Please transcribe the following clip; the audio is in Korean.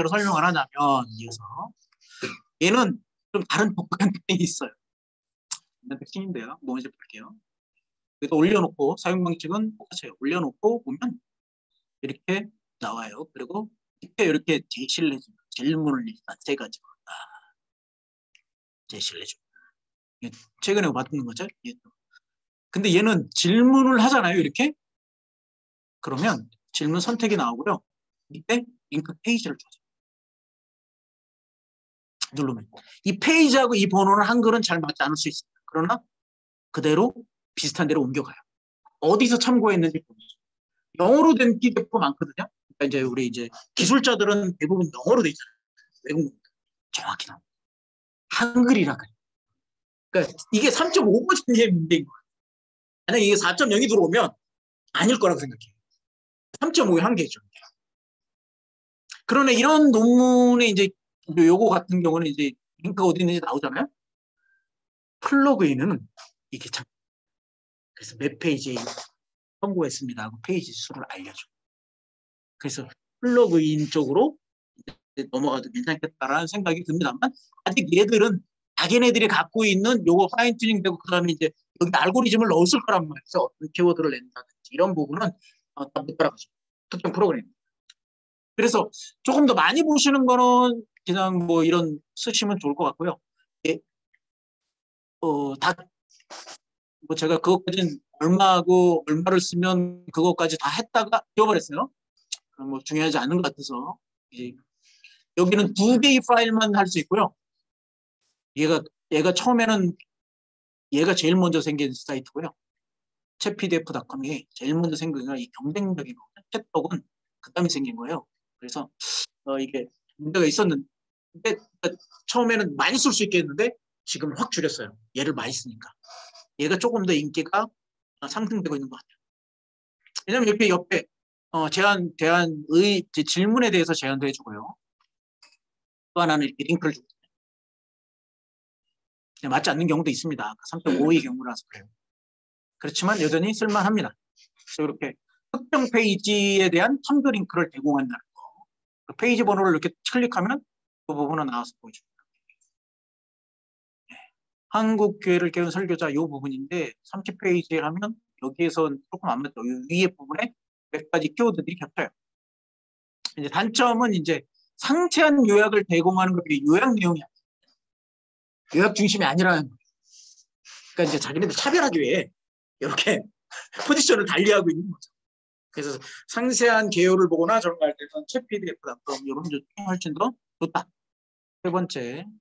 대로 설명을 하자면 이어서 얘는 좀 다른 독특한 특징이 있어요. 특징인데요. 뭔지 볼게요. 여기다 올려놓고 사용 방식은 똑같아요. 올려놓고 보면 이렇게 나와요. 그리고 밑에 이렇게 제시를 해줍니다. 질문을 일단 세 가지로 다 제시를 해줍니다. 최근에 봤던 거죠? 얘도. 근데 얘는 질문을 하잖아요. 이렇게. 그러면 질문 선택이 나오고요. 밑에 링크 페이지를 줘요. 누르면. 이 페이지하고 이 번호는 한글은 잘 맞지 않을 수 있습니다. 그러나 그대로 비슷한 데로 옮겨가요. 어디서 참고했는지 보죠. 영어로 된 PDF 많거든요. 그러니까 이제 우리 이제 기술자들은 대부분 영어로 돼 있잖아요. 외국 정확히 나옵니다. 한글이라 그래요. 그러니까 이게 3.5%의 문제인 거예요. 만약에 이게 4.0이 들어오면 아닐 거라고 생각해요. 3.5의 한계죠. 그러나 이런 논문에 이제 요거 같은 경우는 이제 링크가 어디 있는지 나오잖아요. 플러그인은 이게 참 그래서 몇 페이지 참고했습니다 하고 페이지 수를 알려줘. 그래서 플러그인 쪽으로 이제 넘어가도 괜찮겠다라는 생각이 듭니다만 아직 얘들은 자기네들이 갖고 있는 요거 파인튜닝 되고 그다음에 이제 여기 알고리즘을 넣었을 거란 말이죠. 어떤 키워드를 낸다든지 이런 부분은 다 못 따라가죠. 특정 프로그램입니다. 그래서 조금 더 많이 보시는 거는 그냥 뭐 이런 쓰시면 좋을 것 같고요. 예. 다 뭐 제가 그것까지는 얼마하고 얼마를 쓰면 그것까지 다 했다가 지워버렸어요. 뭐 중요하지 않은 것 같아서 이제 여기는 두 개의 파일만 할 수 있고요. 얘가 처음에는 얘가 제일 먼저 생긴 사이트고요. 챗PDF.com이 제일 먼저 생긴 건 이 경쟁력이 챗떡은 그다음에 생긴 거예요. 그래서 이게 문제가 있었는데 처음에는 많이 쓸 수 있겠는데 지금 확 줄였어요. 얘를 많이 쓰니까. 얘가 조금 더 인기가 상승되고 있는 것 같아요. 왜냐면 이렇게 옆에 대안의 질문에 대해서 제안도 해주고요. 또 하나는 이렇게 링크를 주고. 맞지 않는 경우도 있습니다. 3.5의 경우라서 그래요. 그렇지만 여전히 쓸만합니다. 그래서 이렇게 특정 페이지에 대한 참조 링크를 제공한다는 거. 그 페이지 번호를 이렇게 클릭하면 그 부분은 나와서 보여줍니다. 한국 교회를 깨운 설교자 이 부분인데 30페이지에 하면 여기에서 조금 안 맞죠. 위에 부분에 몇 가지 키워드들이 겹쳐요. 이제 단점은 이제 상세한 요약을 제공하는 것이 요약 내용이 아니에요. 요약 중심이 아니라는 거예요. 그러니까 이제 자기네들 차별하기 위해 이렇게 포지션을 달리하고 있는 거죠. 그래서 상세한 개요를 보거나 저런 거 할 때는 챗PDF다. 그럼 이런 게 훨씬 더 좋다. 세 번째.